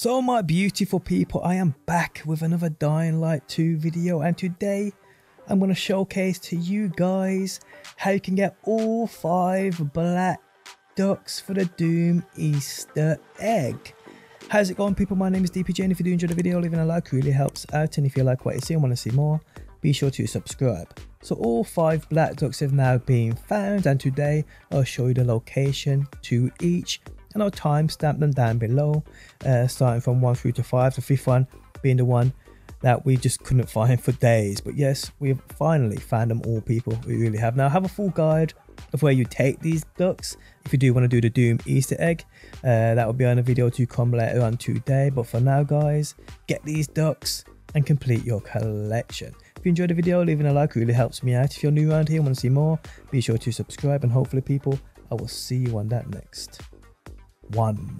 So my beautiful people, I am back with another Dying Light 2 video, and today I'm going to showcase to you guys how you can get all 5 black ducks for the Doom Easter egg. How's it going, people? My name is DPJ, and if you do enjoy the video, leaving a like really helps out, and if you like what you see and want to see more, be sure to subscribe. So all 5 black ducks have now been found, and today I'll show you the location to each, and I'll timestamp them down below, starting from 1 through to 5, the 5th one being the one that we just couldn't find for days. But yes, we've finally found them all, people. We really have. Now I have a full guide of where you take these ducks if you do want to do the Doom Easter egg. That will be on a video to come later on today, but for now guys, get these ducks and complete your collection. If you enjoyed the video, leaving a like really helps me out. If you're new around here and want to see more, be sure to subscribe, and hopefully people, I will see you on that next one.